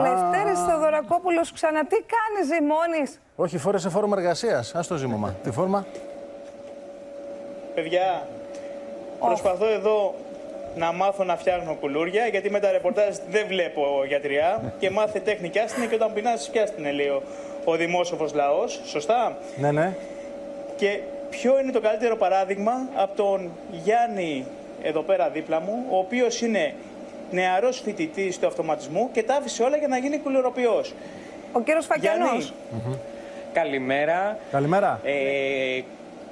Λευτέρης Θεοδωρακόπουλος, ξανά τι κάνεις, ζυμώνεις? Όχι, φόρεσε φόρμα εργασίας. Ας το ζύμωμα. Τη φόρμα. Παιδιά, προσπαθώ εδώ να μάθω να φτιάχνω κουλούρια, γιατί με τα ρεπορτάζ δεν βλέπω γιατριά. Και μάθε τέχνη κιάστηνε και όταν πεινάσεις κιάστηνε, λέει ο δημόσοφος λαός. Σωστά. Ναι, ναι. Και ποιο είναι το καλύτερο παράδειγμα από τον Γιάννη εδώ πέρα δίπλα μου, ο οποίος είναι νεαρός φοιτητής του αυτοματισμού και τα άφησε όλα για να γίνει κουλουροποιός. Ο κύριος Σφακιανός. Καλημέρα. Καλημέρα.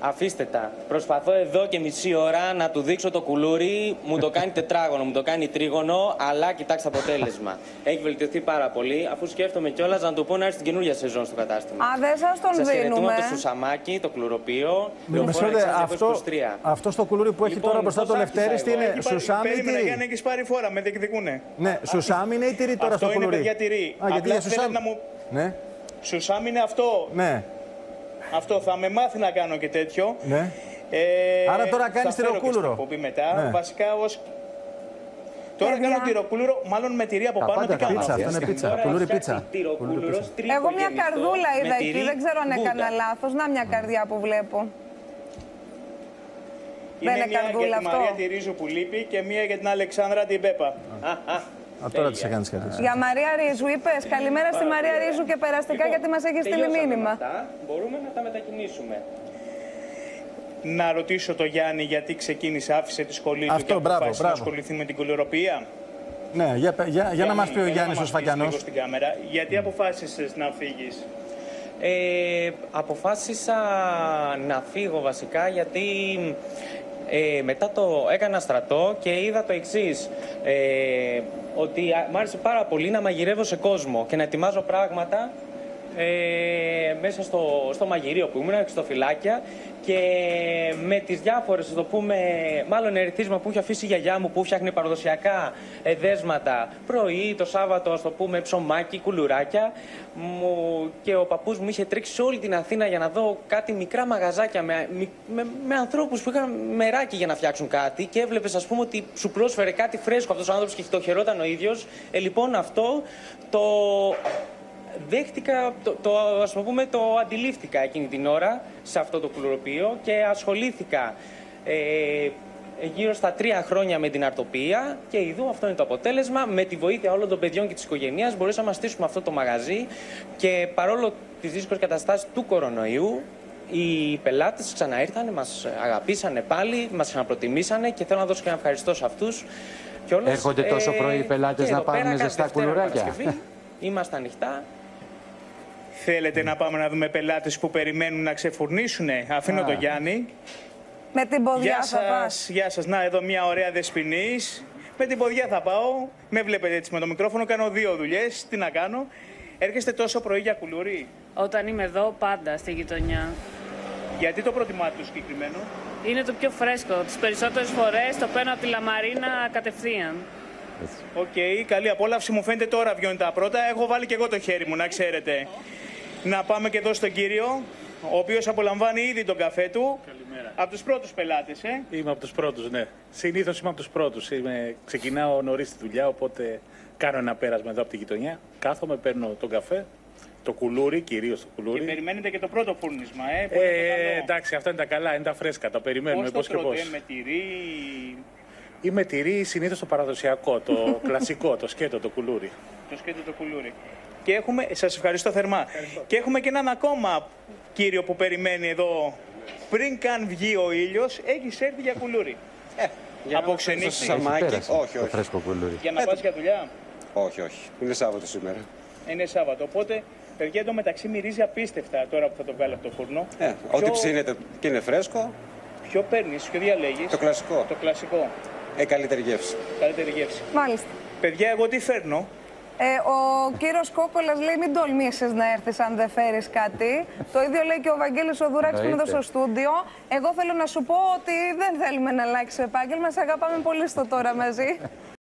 Αφήστε τα. Προσπαθώ εδώ και μισή ώρα να του δείξω το κουλούρι. Μου το κάνει τετράγωνο, μου το κάνει τρίγωνο, αλλά κοιτάξτε αποτέλεσμα. Έχει βελτιωθεί πάρα πολύ, αφού σκέφτομαι κιόλας να του πω να έρθει στην καινούργια σεζόν στο κατάστημα. Α, δεν σας τον δίνουμε. Σας χαιρετούμε από το Σουσαμάκι, το κλουροπείο. Αυτό στο κουλούρι που έχει λοιπόν, τώρα μπροστά το Λευτέρης, τι είναι? Σουσάμι ή τυρί? Περίμενα για να έχεις πάρει φόρα, με διεκδικούνε. Ναι, σουσάμι είναι ή τυρί τώρα στο κουλούρι? Αυτό είναι παιδιά τυρί. Σουσάμι είναι αυτό. Αυτό θα με μάθει να κάνω και τέτοιο. Ναι. Άρα τώρα κάνεις τυροκούλουρο. Μετά. Ναι. Βασικά ως... Τώρα κάνω τυροκούλουρο, μάλλον με τυρί από πάνω. Τι κάνω? Πίτσα, αυτό είναι πίτσα. Κουλούρι πίτσα. Εγώ μια καρδούλα είδα εκεί, δεν ξέρω αν έκανα λάθος. Να μια καρδιά που βλέπω. Είναι μια για τη Μαρία τη Ρίζου που λείπει και μια για την Αλεξάνδρα την Πέπα. Τώρα τις έκανες κάτι. Για Μαρία Ρίζου είπες. Καλημέρα στη Μαρία Ρίζου και περαστικά, γιατί μας έχει στείλει μήνυμα. Μπορούμε να τα μετακινήσουμε. Να ρωτήσω το Γιάννη γιατί ξεκίνησε, άφησε τη σχολή του και αποφάσισε να ασχοληθεί με την κουλουροποιία. Ναι, για να μας πει ο Γιάννης ο Σφακιανός. Γιατί αποφάσισες να φύγεις? Αποφάσισα να φύγω βασικά γιατί... μετά το έκανα στρατό και είδα το εξής, ότι μου άρεσε πάρα πολύ να μαγειρεύω σε κόσμο και να ετοιμάζω πράγματα μέσα στο μαγειρίο που ήμουν, στο φυλάκια, και με τις διάφορες, το πούμε, μάλλον ερεθίσμα που είχε αφήσει η γιαγιά μου, που φτιάχνει παραδοσιακά δέσματα πρωί, το Σάββατο, το πούμε, ψωμάκι, κουλουράκια. Και ο παππούς μου είχε τρέξει όλη την Αθήνα για να δω κάτι μικρά μαγαζάκια με ανθρώπους που είχαν μεράκι για να φτιάξουν κάτι. Και έβλεπες, ας πούμε, ότι σου πρόσφερε κάτι φρέσκο αυτός ο άνθρωπος και το χαιρόταν ο ίδιος. Λοιπόν, αυτό το... Δέχτηκα, ας πούμε, το αντιλήφθηκα εκείνη την ώρα σε αυτό το κουλουροπείο και ασχολήθηκα γύρω στα 3 χρόνια με την αρτοπία και ειδού αυτό είναι το αποτέλεσμα. Με τη βοήθεια όλων των παιδιών και της οικογένειας μπορέσαμε να στήσουμε αυτό το μαγαζί και παρόλο τις δύσκολες καταστάσεις του κορονοϊού, οι πελάτες ξαναήρθανε, μας αγαπήσανε πάλι, μας ξαναπροτιμήσανε και θέλω να δώσω και ένα ευχαριστώ σε αυτούς. Έρχονται τόσο πρωί οι πελάτες να πάρουν ζεστά κουλουράκια. Είμαστε ανοιχτά. Θέλετε να πάμε να δούμε πελάτες που περιμένουν να ξεφουρνήσουνε? Αφήνω τον Γιάννη. Με την ποδιά θα πας. Γεια σας. Να, εδώ μια ωραία δεσποινής. Με την ποδιά θα πάω. Με βλέπετε έτσι με το μικρόφωνο. Κάνω 2 δουλειές. Τι να κάνω? Έρχεστε τόσο πρωί για κουλούρι? Όταν είμαι εδώ, πάντα στη γειτονιά. Γιατί το προτιμάτε το συγκεκριμένο? Είναι το πιο φρέσκο. Τις περισσότερες φορές το παίρνω από τη Λαμαρίνα κατευθείαν. Οκ, καλή απόλαυση. Μου φαίνεται τώρα βγαίνουν τα πρώτα. Έχω βάλει και εγώ το χέρι μου, να ξέρετε. Να πάμε και εδώ στον κύριο, ο οποίος απολαμβάνει ήδη τον καφέ του. Καλημέρα. Από τους πρώτους πελάτες, Είμαι από τους πρώτους, ναι. Συνήθως είμαι από τους πρώτους. Ξεκινάω νωρίς τη δουλειά, οπότε κάνω ένα πέρασμα εδώ από τη γειτονιά. Κάθομαι, παίρνω τον καφέ, το κουλούρι, κυρίως το κουλούρι. Και περιμένετε και το πρώτο φούρνισμα, εντάξει, αυτά είναι τα καλά, είναι τα φρέσκα, τα περιμένουμε πώς και πώς. Ή με τυρί, συνήθως το παραδοσιακό, το κλασικό, το σκέτο, το κουλούρι. Το σκέτο, το κουλούρι. Και έχουμε, σας ευχαριστώ θερμά. Ευχαριστώ. Και έχουμε και έναν ακόμα κύριο που περιμένει εδώ. Πριν καν βγει ο ήλιος, έχεις έρθει για κουλούρι. Από ξενύχτη. Όχι, όχι. Φρέσκο κουλούρι. Για να πας για δουλειά. Όχι, όχι. Είναι Σάββατο σήμερα. Είναι Σάββατο. Οπότε, παιδιά, εδώ μεταξύ μυρίζει απίστευτα τώρα που θα το βγάλω από το φούρνο. Ό,τι ψήνεται και είναι φρέσκο. Ποιο παίρνεις, ποιο διαλέγεις? Το κλασικό. Το κλασικό. Καλύτερη γεύση. Καλύτερη γεύση. Μάλιστα. Παιδιά, εγώ τι φέρνω? Ο κύριος Κόκκολας λέει μην τολμήσεις να έρθεις αν δεν φέρεις κάτι. Το ίδιο λέει και ο Βαγγέλης ο Δουράξης που είναι εδώ στο στούντιο. Εγώ θέλω να σου πω ότι δεν θέλουμε να αλλάξεις επάγγελμα. Σε αγαπάμε πολύ στο τώρα μαζί.